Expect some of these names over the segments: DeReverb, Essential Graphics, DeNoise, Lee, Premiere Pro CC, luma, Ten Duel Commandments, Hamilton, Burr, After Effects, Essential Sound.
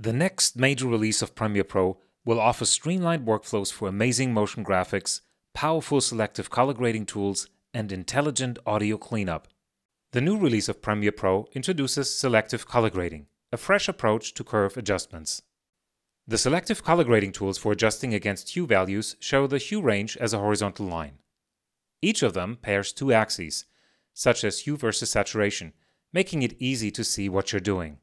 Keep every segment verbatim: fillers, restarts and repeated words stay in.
The next major release of Premiere Pro will offer streamlined workflows for amazing motion graphics, powerful selective color grading tools, and intelligent audio cleanup. The new release of Premiere Pro introduces selective color grading, a fresh approach to curve adjustments. The selective color grading tools for adjusting against hue values show the hue range as a horizontal line. Each of them pairs two axes, such as hue versus saturation, making it easy to see what you're doing.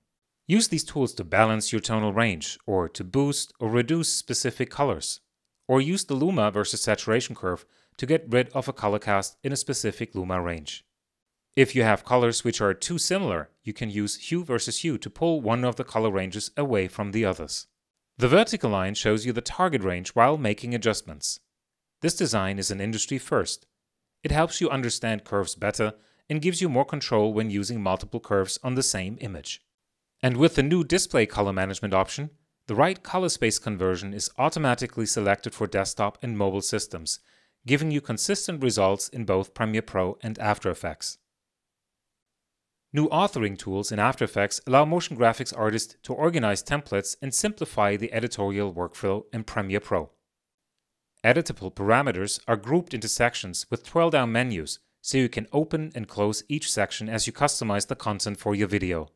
Use these tools to balance your tonal range, or to boost or reduce specific colors. Or use the luma versus saturation curve to get rid of a color cast in a specific luma range. If you have colors which are too similar, you can use hue versus hue to pull one of the color ranges away from the others. The vertical line shows you the target range while making adjustments. This design is an industry first. It helps you understand curves better and gives you more control when using multiple curves on the same image. And with the new display color management option, the right color space conversion is automatically selected for desktop and mobile systems, giving you consistent results in both Premiere Pro and After Effects. New authoring tools in After Effects allow motion graphics artists to organize templates and simplify the editorial workflow in Premiere Pro. Editable parameters are grouped into sections with twirl-down menus, so you can open and close each section as you customize the content for your video.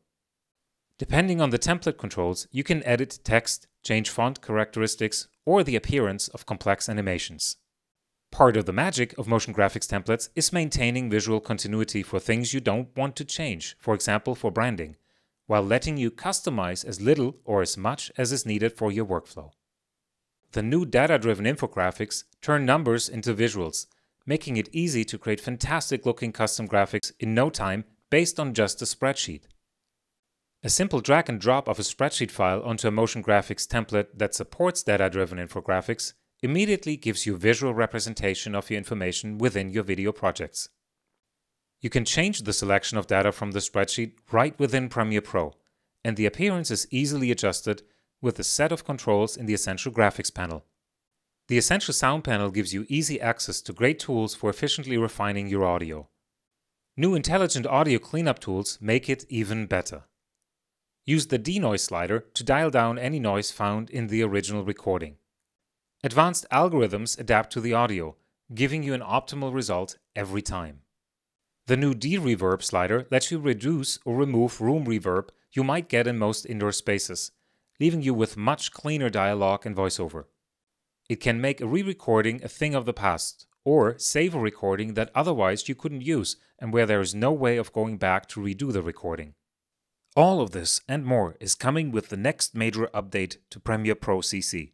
Depending on the template controls, you can edit text, change font characteristics, or the appearance of complex animations. Part of the magic of motion graphics templates is maintaining visual continuity for things you don't want to change, for example for branding, while letting you customize as little or as much as is needed for your workflow. The new data-driven infographics turn numbers into visuals, making it easy to create fantastic-looking custom graphics in no time based on just a spreadsheet. A simple drag and drop of a spreadsheet file onto a motion graphics template that supports data-driven infographics immediately gives you visual representation of your information within your video projects. You can change the selection of data from the spreadsheet right within Premiere Pro, and the appearance is easily adjusted with a set of controls in the Essential Graphics panel. The Essential Sound panel gives you easy access to great tools for efficiently refining your audio. New intelligent audio cleanup tools make it even better. Use the DeNoise slider to dial down any noise found in the original recording. Advanced algorithms adapt to the audio, giving you an optimal result every time. The new DeReverb slider lets you reduce or remove room reverb you might get in most indoor spaces, leaving you with much cleaner dialogue and voiceover. It can make a re-recording a thing of the past, or save a recording that otherwise you couldn't use and where there is no way of going back to redo the recording. All of this and more is coming with the next major update to Premiere Pro C C.